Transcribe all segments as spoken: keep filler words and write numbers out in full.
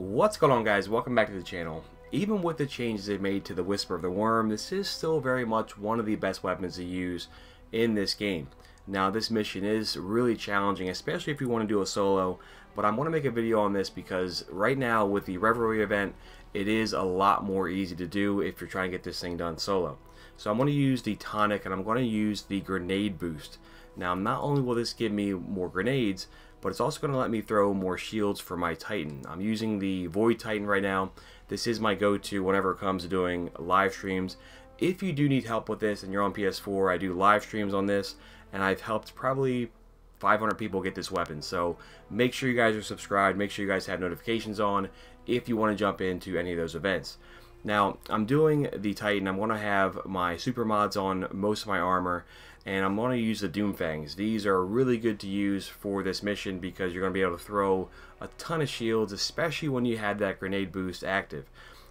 What's going on, guys? Welcome back to the channel. Even with the changes they made to the Whisper of the Worm, this is still very much one of the best weapons to use in this game. Now, this mission is really challenging, especially if you want to do a solo, but I want to make a video on this because right now with the Reverie event, it is a lot more easy to do if you're trying to get this thing done solo. So I'm going to use the tonic and I'm going to use the grenade boost. Now, not only will this give me more grenades, but it's also going to let me throw more shields for my Titan. I'm using the Void Titan right now. This is my go-to whenever it comes to doing live streams. If you do need help with this and you're on P S four, I do live streams on this, and I've helped probably five hundred people get this weapon. So make sure you guys are subscribed. Make sure you guys have notifications on if you want to jump into any of those events. Now, I'm doing the Titan. I'm going to have my super mods on most of my armor, and I'm going to use the Doomfangs. These are really good to use for this mission because you're going to be able to throw a ton of shields, especially when you had that grenade boost active.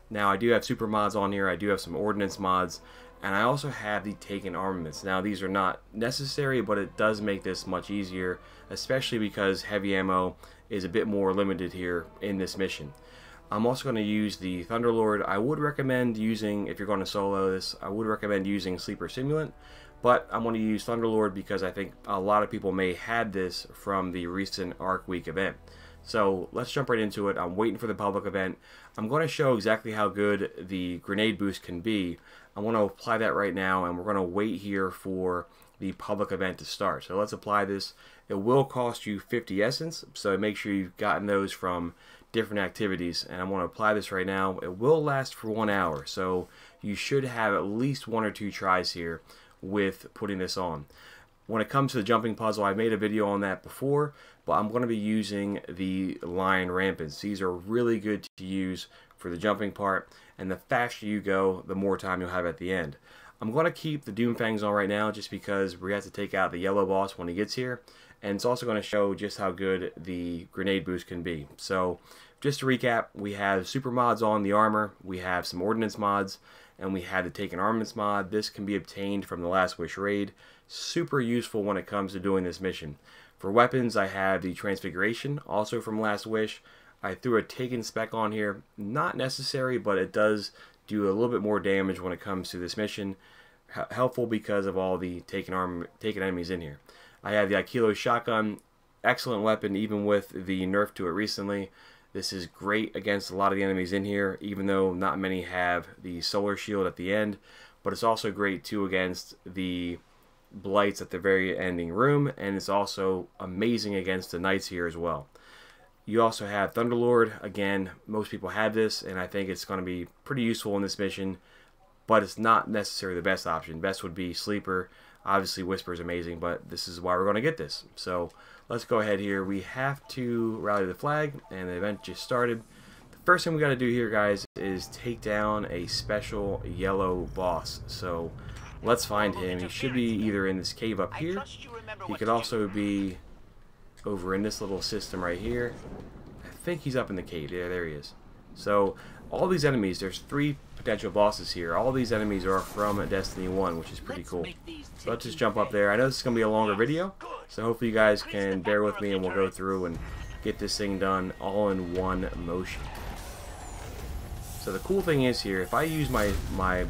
Now, I do have super mods on here. I do have some ordnance mods, and I also have the Taken armaments. Now, these are not necessary, but it does make this much easier, especially because heavy ammo is a bit more limited here in this mission. I'm also going to use the Thunderlord. I would recommend using, if you're going to solo this, I would recommend using Sleeper Simulant, but I'm going to use Thunderlord because I think a lot of people may have this from the recent Arc Week event. So let's jump right into it. I'm waiting for the public event. I'm going to show exactly how good the grenade boost can be. I want to apply that right now, and we're going to wait here for the public event to start. So let's apply this. It will cost you fifty essence, so make sure you've gotten those from different activities, and I want to apply this right now. It will last for one hour, so you should have at least one or two tries here with putting this on. When it comes to the jumping puzzle, I made a video on that before, but I'm going to be using the Lion Rampants. These are really good to use for the jumping part, and the faster you go, the more time you'll have at the end. I'm going to keep the Doomfangs on right now just because we have to take out the yellow boss when he gets here. And it's also going to show just how good the grenade boost can be. So just to recap, we have super mods on the armor, we have some ordnance mods, and we had the Taken Armaments mod. This can be obtained from the Last Wish raid. Super useful when it comes to doing this mission. For weapons, I have the Transfiguration, also from Last Wish. I threw a Taken spec on here. Not necessary, but it does do a little bit more damage when it comes to this mission. H helpful because of all the taken, arm taken enemies in here. I have the Ikelos Shotgun, excellent weapon even with the nerf to it recently. This is great against a lot of the enemies in here, even though not many have the solar shield at the end, but it's also great too against the blights at the very ending room, and it's also amazing against the knights here as well. You also have Thunderlord. Again, most people have this, and I think it's going to be pretty useful in this mission, but it's not necessarily the best option. Best would be Sleeper. Obviously, Whisper is amazing, but this is why we're going to get this. So let's go ahead here. We have to rally the flag, and the event just started. The first thing we got to do here, guys, is take down a special yellow boss. So let's find him. He should be either in this cave up here. He could also be over in this little system right here. I think he's up in the cave. Yeah, there he is. So all these enemies, there's three potential bosses here. All these enemies are from Destiny one, which is pretty cool. So let's just jump up there. I know this is going to be a longer video, so hopefully you guys can bear with me and we'll go through and get this thing done all in one motion. So the cool thing is here, if I use my, my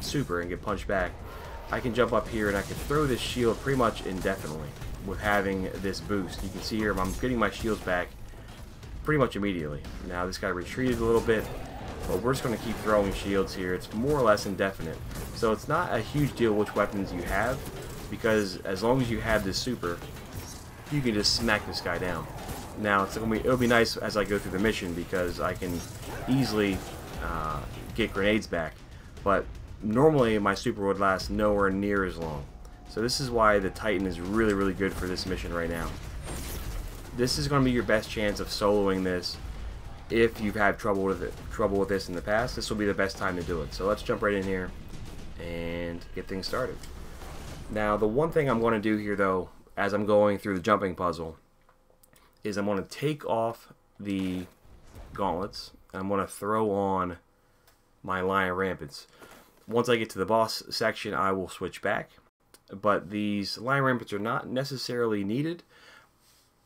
super and get punched back, I can jump up here and I can throw this shield pretty much indefinitely with having this boost. You can see here I'm getting my shields back pretty much immediately. Now this guy retreated a little bit, but we're just going to keep throwing shields here. It's more or less indefinite. So it's not a huge deal which weapons you have, because as long as you have this super, you can just smack this guy down. Now it's gonna be, it'll be nice as I go through the mission because I can easily uh, get grenades back, but normally my super would last nowhere near as long. So this is why the Titan is really, really good for this mission right now. This is going to be your best chance of soloing this. If you've had trouble with it, trouble with this in the past, this will be the best time to do it. So let's jump right in here and get things started. Now, the one thing I'm going to do here, though, as I'm going through the jumping puzzle, is I'm going to take off the gauntlets, and I'm going to throw on my Lion Rampants. Once I get to the boss section, I will switch back. But these Lion Rampants are not necessarily needed.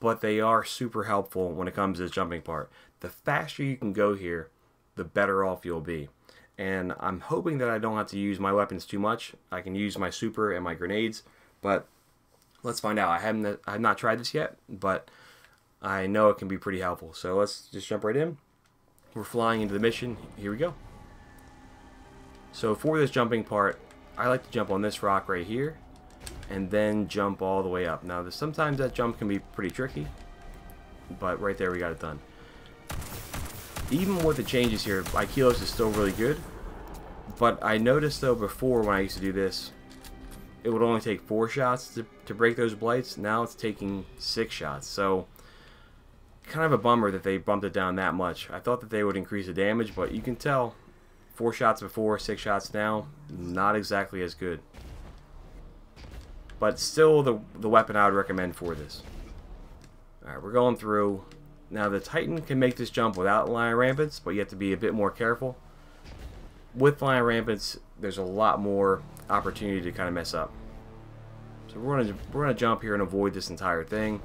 but they are super helpful when it comes to this jumping part. The faster you can go here, the better off you'll be. And I'm hoping that I don't have to use my weapons too much. I can use my super and my grenades, but let's find out. I haven't, I have not tried this yet, but I know it can be pretty helpful. So let's just jump right in. We're flying into the mission. Here we go. So for this jumping part, I like to jump on this rock right here and then jump all the way up. Now sometimes that jump can be pretty tricky, but right there we got it done. Even with the changes here, Ikelos is still really good, but I noticed though before when I used to do this, it would only take four shots to, to break those blights. Now it's taking six shots, so kind of a bummer that they bumped it down that much. I thought that they would increase the damage, but you can tell four shots before, six shots now, not exactly as good. But still the, the weapon I would recommend for this. Alright, we're going through. Now the Titan can make this jump without Lion Rampants, but you have to be a bit more careful. With Lion Rampants, there's a lot more opportunity to kind of mess up. So we're gonna, we're gonna jump here and avoid this entire thing.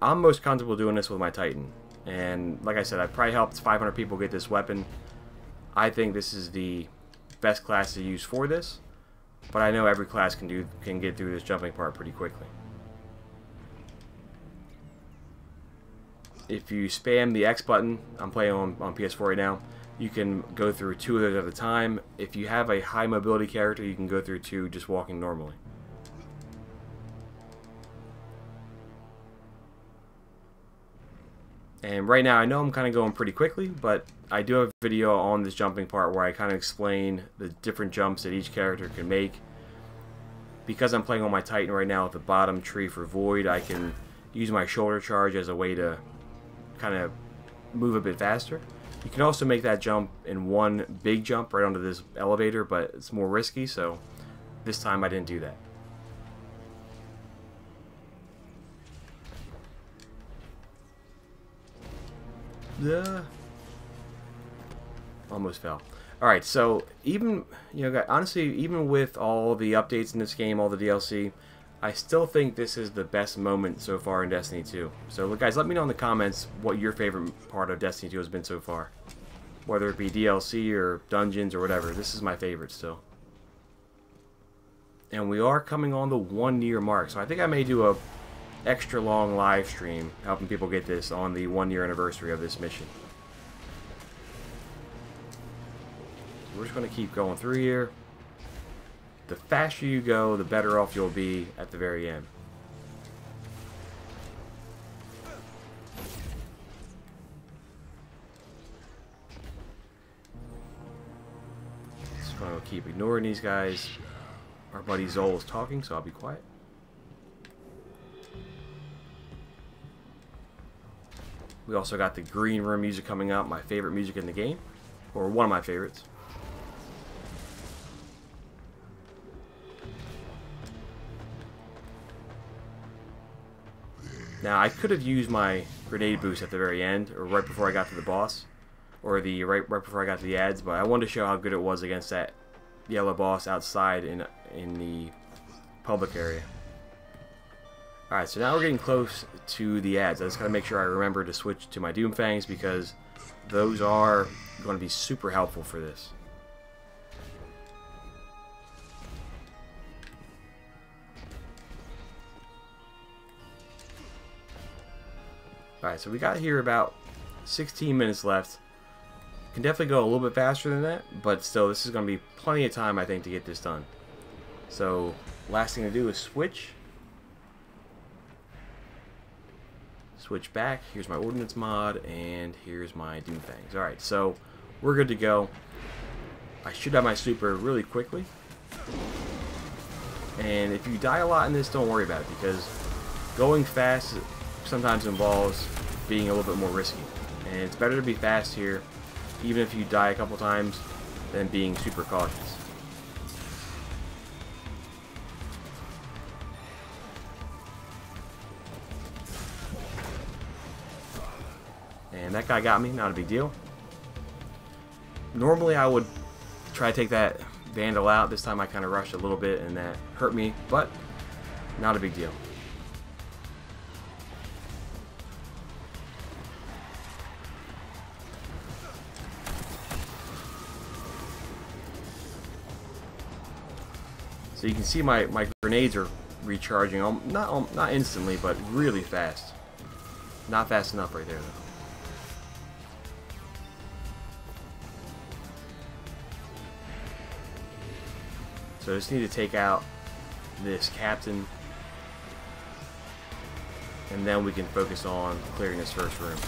I'm most comfortable doing this with my Titan. And like I said, I've probably helped five hundred people get this weapon. I think this is the best class to use for this. But I know every class can do can get through this jumping part pretty quickly. If you spam the X button, I'm playing on, on P S four right now, you can go through two of those at a time. If you have a high mobility character, you can go through two just walking normally. And right now, I know I'm kind of going pretty quickly, but I do have a video on this jumping part where I kind of explain the different jumps that each character can make. Because I'm playing on my Titan right now at the bottom tree for Void, I can use my shoulder charge as a way to kind of move a bit faster. You can also make that jump in one big jump right onto this elevator, but it's more risky, so this time I didn't do that. Uh, almost fell. Alright, so even, you know, honestly, even with all the updates in this game, all the D L C, I still think this is the best moment so far in Destiny two. So guys, let me know in the comments what your favorite part of Destiny two has been so far. Whether it be D L C or dungeons or whatever, this is my favorite still. And we are coming on the one year mark, so I think I may do a extra long live stream helping people get this on the one year anniversary of this mission. We're just going to keep going through here. The faster you go, the better off you'll be at the very end. Just going to keep ignoring these guys. Our buddy Zol is talking, so I'll be quiet. We also got the green room music coming up, my favorite music in the game, or one of my favorites. Now I could have used my grenade boost at the very end, or right before I got to the boss, or the right right before I got to the ads, but I wanted to show how good it was against that yellow boss outside in in the public area. Alright, so now we're getting close to the ads. I just gotta make sure I remember to switch to my Doomfangs because those are going to be super helpful for this. Alright, so we got here about sixteen minutes left. Can definitely go a little bit faster than that, but still, this is going to be plenty of time, I think, to get this done. So, last thing to do is switch. Switch back, here's my ordnance mod, and here's my Doomfangs. Alright, so we're good to go. I should have my super really quickly. And if you die a lot in this, don't worry about it, because going fast sometimes involves being a little bit more risky. And it's better to be fast here, even if you die a couple times, than being super cautious. And that guy got me, not a big deal. Normally I would try to take that Vandal out. This time I kind of rushed a little bit and that hurt me, but not a big deal. So you can see my, my grenades are recharging, not, not instantly, but really fast. Not fast enough right there, though. So I just need to take out this captain, and then we can focus on clearing this first room.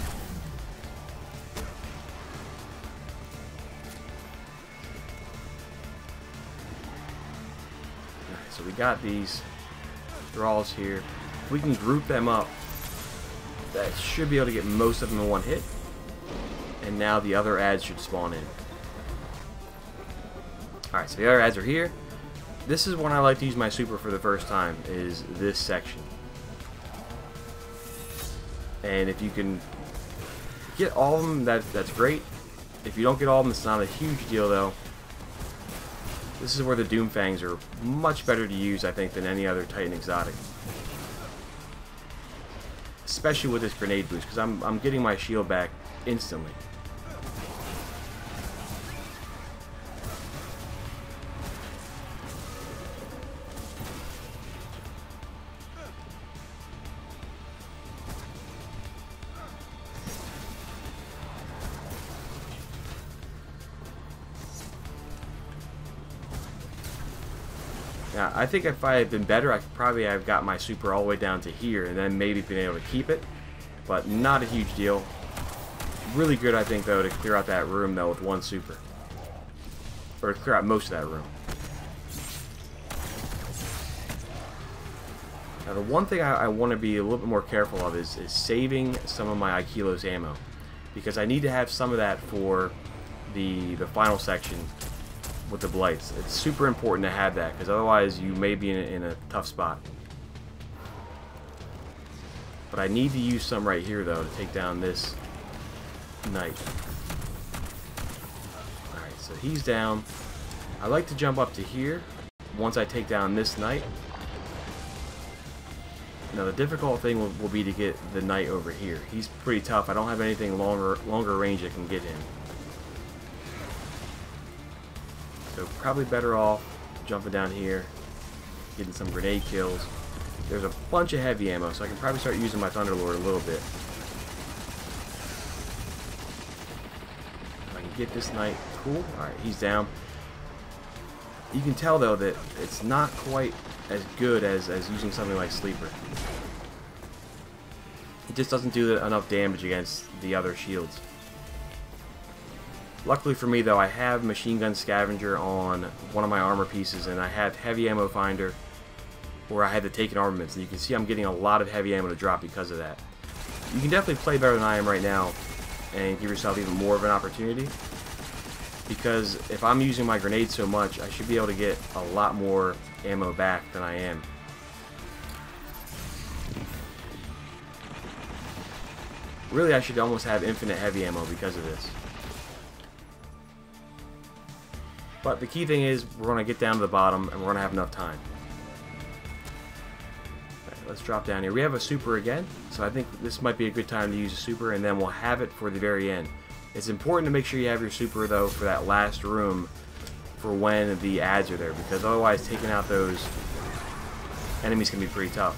Alright, so we got these thralls here. If we can group them up, that should be able to get most of them in one hit, and now the other adds should spawn in. Alright, so the other adds are here. This is when I like to use my super for the first time, is this section. And if you can get all of them, that, that's great. If you don't get all of them, it's not a huge deal, though. This is where the Doomfangs are much better to use, I think, than any other Titan exotic. Especially with this grenade boost, because I'm, I'm getting my shield back instantly. Now, I think if I had been better, I could probably have got my super all the way down to here and then maybe been able to keep it, but not a huge deal. Really good, I think, though, to clear out that room, though, with one super. Or to clear out most of that room. Now, the one thing I, I want to be a little bit more careful of is, is saving some of my Ikelos ammo, because I need to have some of that for the, the final section with the blights. It's super important to have that, because otherwise you may be in a, in a tough spot. But I need to use some right here, though, to take down this knight. Alright, so he's down. I like to jump up to here once I take down this knight. Now the difficult thing will, will be to get the knight over here. He's pretty tough. I don't have anything longer, longer range that can get him. So probably better off jumping down here, getting some grenade kills. There's a bunch of heavy ammo, so I can probably start using my Thunderlord a little bit. If I can get this knight, cool. Alright, he's down. You can tell, though, that it's not quite as good as, as using something like Sleeper. It just doesn't do enough damage against the other shields. Luckily for me, though, I have Machine Gun Scavenger on one of my armor pieces, and I have Heavy Ammo Finder, or I had the Taken Armaments, and you can see I'm getting a lot of heavy ammo to drop because of that. You can definitely play better than I am right now, and give yourself even more of an opportunity, because if I'm using my grenades so much, I should be able to get a lot more ammo back than I am. Really, I should almost have infinite heavy ammo because of this. But the key thing is, we're going to get down to the bottom, and we're going to have enough time. Right, let's drop down here. We have a super again, so I think this might be a good time to use a super, and then we'll have it for the very end. It's important to make sure you have your super, though, for that last room, for when the adds are there, because otherwise taking out those enemies can be pretty tough.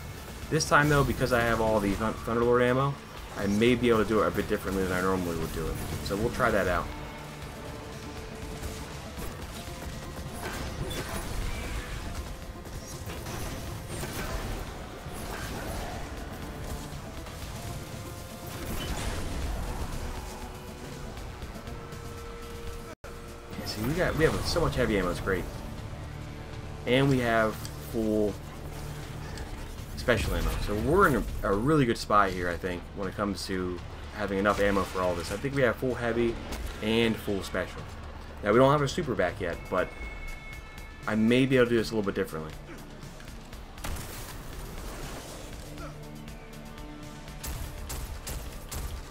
This time, though, because I have all the Th- Thunderlord ammo, I may be able to do it a bit differently than I normally would do it. So we'll try that out. We got we have so much heavy ammo, it's great. And we have full special ammo. So we're in a, a really good spot here, I think, when it comes to having enough ammo for all this. I think we have full heavy and full special. Now we don't have a super back yet, but I may be able to do this a little bit differently.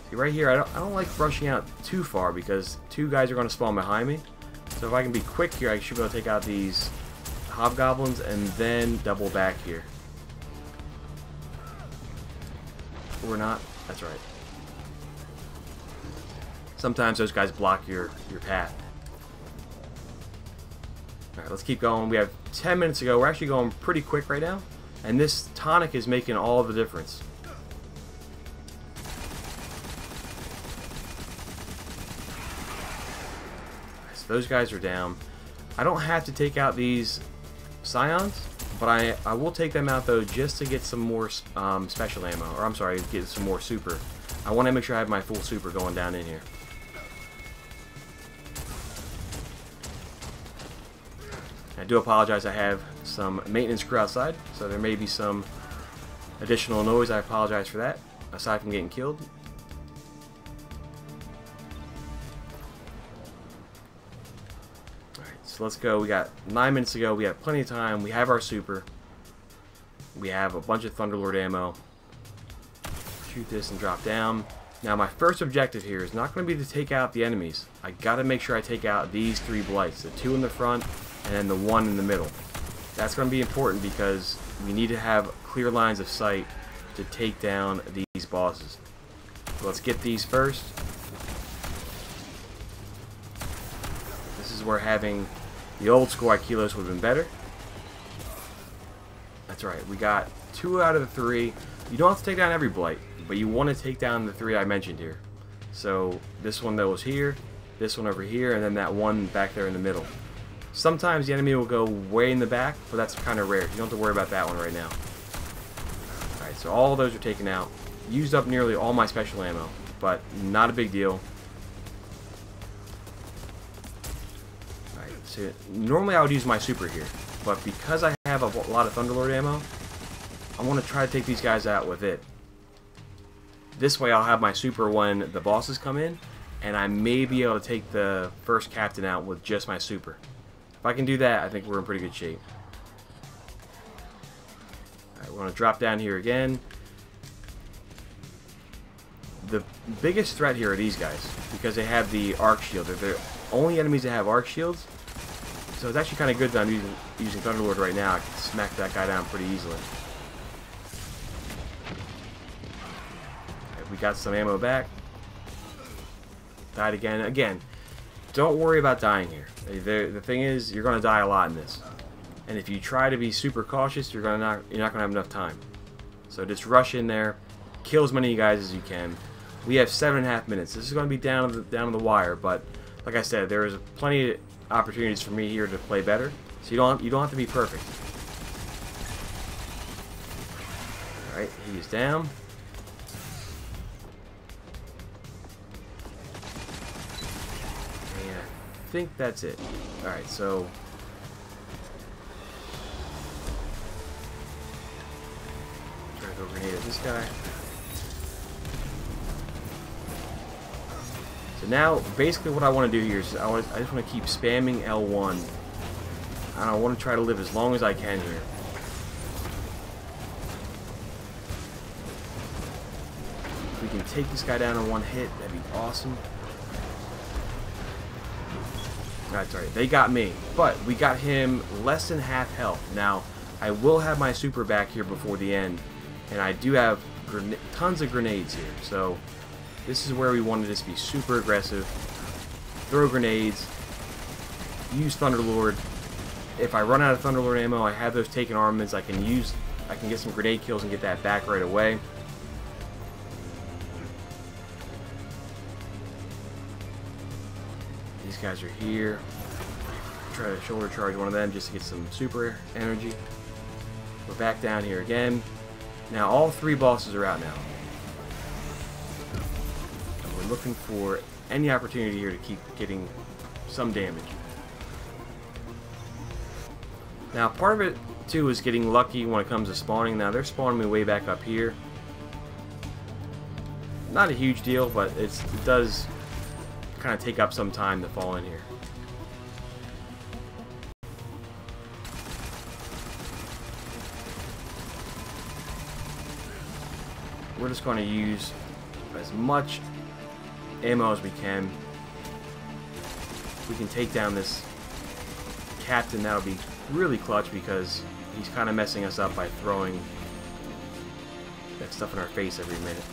See, right here, I don't, I don't like rushing out too far, because two guys are going to spawn behind me. So if I can be quick here, I should be able to take out these hobgoblins and then double back here. Or not. That's right. Sometimes those guys block your, your path. Alright, let's keep going. We have ten minutes to go. We're actually going pretty quick right now. And this tonic is making all the difference. So those guys are down. I don't have to take out these scions, but I, I will take them out, though, just to get some more um, special ammo. Or, I'm sorry, get some more super. I want to make sure I have my full super going down in here. I do apologize, I have some maintenance crew outside, so there may be some additional noise. I apologize for that, aside from getting killed. Alright, so let's go. We got nine minutes to go. We have plenty of time. We have our super. We have a bunch of Thunderlord ammo. Shoot this and drop down. Now, my first objective here is not going to be to take out the enemies. I got to make sure I take out these three blights, the two in the front, and then the one in the middle. That's going to be important because we need to have clear lines of sight to take down these bosses. So let's get these first. This is where having the old school Ikelos would have been better. That's right, we got two out of the three. You don't have to take down every blight, but you want to take down the three I mentioned here. So this one that was here, this one over here, and then that one back there in the middle. Sometimes the enemy will go way in the back, but that's kind of rare. You don't have to worry about that one right now. Alright, so all of those are taken out. Used up nearly all my special ammo, but not a big deal. Alright, so normally I would use my super here, but because I have a lot of Thunderlord ammo, I want to try to take these guys out with it. This way I'll have my super when the bosses come in, and I may be able to take the first captain out with just my super. If I can do that, I think we're in pretty good shape. Alright, we're going to drop down here again. The biggest threat here are these guys, because they have the arc shield. They're the only enemies that have arc shields, so it's actually kind of good that I'm using, using Thunderlord right now. I can smack that guy down pretty easily. Alright, we got some ammo back. Died again. Again, don't worry about dying here. The, the thing is, you're going to die a lot in this, and if you try to be super cautious, you're going to not you're not going to have enough time. So just rush in there, kill as many of you guys as you can. We have seven and a half minutes. This is going to be down to the, down to the wire, but like I said, there is plenty of opportunities for me here to play better. So you don't you don't have to be perfect. All right, he is down. I think that's it. Alright, so try to go grenade at this guy. So now basically what I want to do here is I, want to, I just want to keep spamming L one, and I want to try to live as long as I can here. If we can take this guy down in one hit, that'd be awesome. That's right, they got me, but we got him less than half health. Now, I will have my super back here before the end, and I do have tons of grenades here, so this is where we want to just be super aggressive. Throw grenades, use Thunderlord. If I run out of Thunderlord ammo, I have those Taken armaments. I can use, I can get some grenade kills and get that back right away. These guys are here. Try to shoulder charge one of them just to get some super energy. We're back down here again. Now all three bosses are out now. And we're looking for any opportunity here to keep getting some damage. Now part of it too is getting lucky when it comes to spawning. Now they're spawning me way back up here. Not a huge deal, but it's, it does kind of take up some time to fall in here. We're just going to use as much ammo as we can. If we can take down this captain, that'll be really clutch, because he's kind of messing us up by throwing that stuff in our face every minute.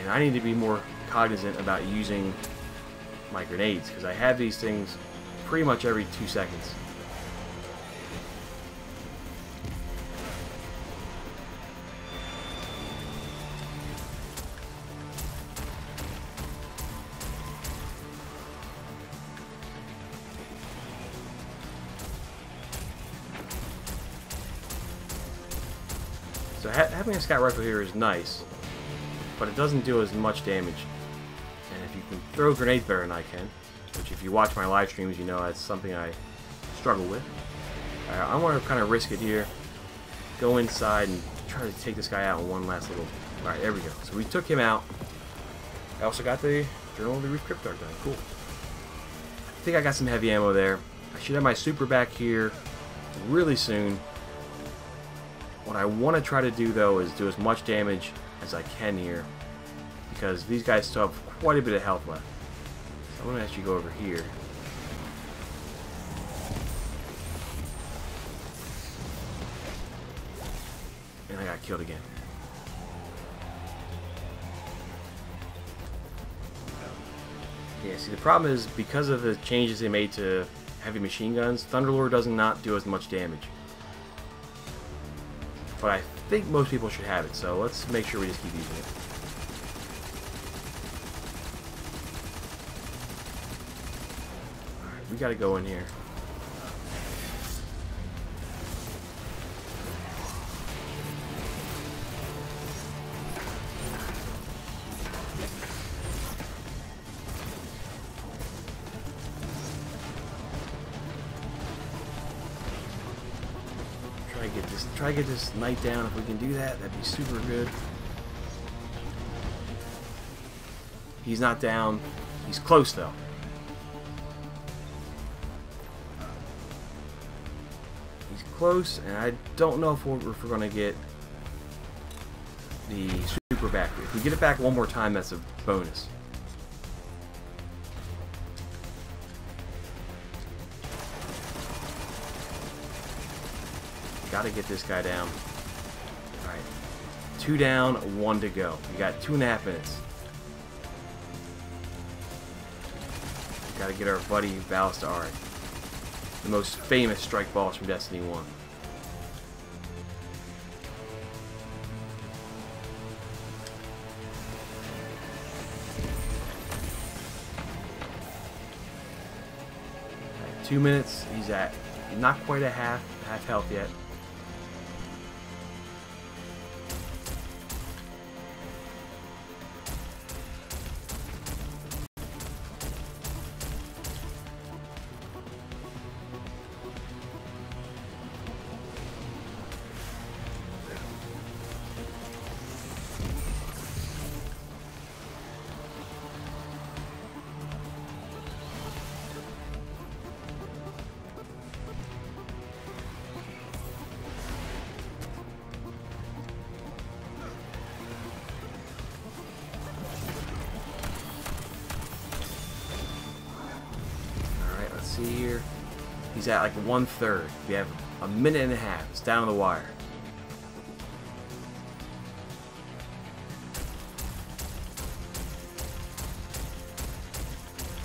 And I need to be more cognizant about using my grenades, because I have these things pretty much every two seconds. So ha having a scout rifle here is nice, but it doesn't do as much damage. And if you can throw grenades better than I can, which if you watch my live streams, you know that's something I struggle with. All right, I want to kind of risk it here, go inside and try to take this guy out in one last little... All right, there we go. So we took him out. I also got the Journal of the Reef Cryptarch done. Cool. I think I got some heavy ammo there. I should have my super back here really soon. What I want to try to do, though, is do as much damage as I can here, because these guys still have quite a bit of health left. So I'm going to actually go over here. And I got killed again. Yeah, see, the problem is, because of the changes they made to heavy machine guns, Thunderlord does not do as much damage. But I think most people should have it, so let's make sure we just keep using it. Alright, we gotta go in here. Try to get this knight down. If we can do that, that'd be super good. He's not down. He's close, though. He's close, and I don't know if we're, if we're going to get the super back. If we get it back one more time, that's a bonus. Gotta get this guy down. Alright. Two down, one to go. We got two and a half minutes. We gotta get our buddy Ballast Art, the most famous strike balls from Destiny one. Right, two minutes. He's at not quite a half, half health yet. See here, he's at like one third. We have a minute and a half. It's down to the wire.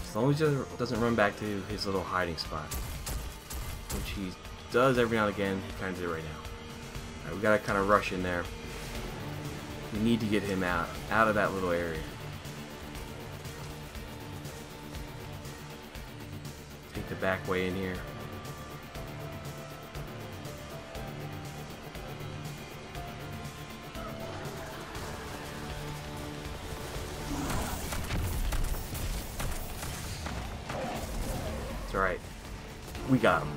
As long as he doesn't run back to his little hiding spot, which he does every now and again. He kind of did it right now. All right, we gotta kind of rush in there. We need to get him out out of that little area. The back way in here. It's alright. We got him.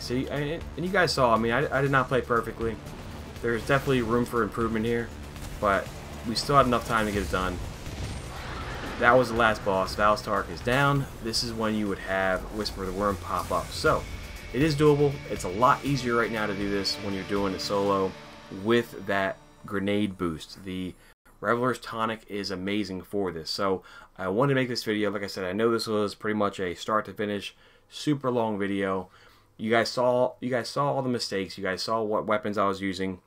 So you, and you guys saw, I mean, I, I did not play perfectly. There's definitely room for improvement here, but we still had enough time to get it done. That was the last boss. Valstark is down. This is when you would have Whisper of the Worm pop up. So, it is doable. It's a lot easier right now to do this when you're doing it solo with that grenade boost. The Reveler's Tonic is amazing for this. So I wanted to make this video. Like I said, I know this was pretty much a start to finish, super long video. You guys saw, you guys saw all the mistakes. You guys saw what weapons I was using.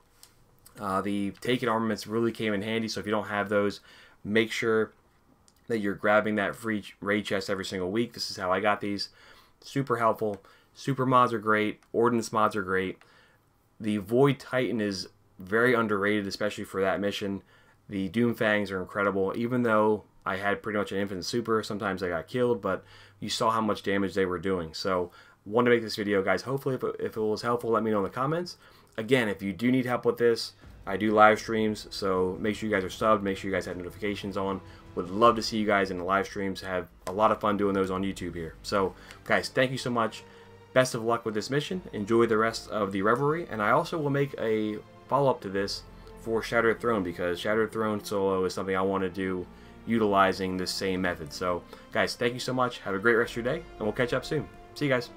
Uh, the Taken armaments really came in handy. So if you don't have those, make sure that you're grabbing that free raid chest every single week. This is how I got these. Super helpful. Super mods are great. Ordnance mods are great. The Void Titan is very underrated, especially for that mission. The Doomfangs are incredible. Even though I had pretty much an infinite super, sometimes I got killed, but you saw how much damage they were doing. So wanted to make this video, guys. Hopefully, if it, if it was helpful, let me know in the comments. Again, if you do need help with this, I do live streams, so make sure you guys are subbed. Make sure you guys have notifications on. Would love to see you guys in the live streams. Have a lot of fun doing those on YouTube here. So, guys, thank you so much. Best of luck with this mission. Enjoy the rest of the revelry. And I also will make a follow-up to this for Shattered Throne, because Shattered Throne solo is something I want to do utilizing this same method. So, guys, thank you so much. Have a great rest of your day, and we'll catch up soon. See you guys.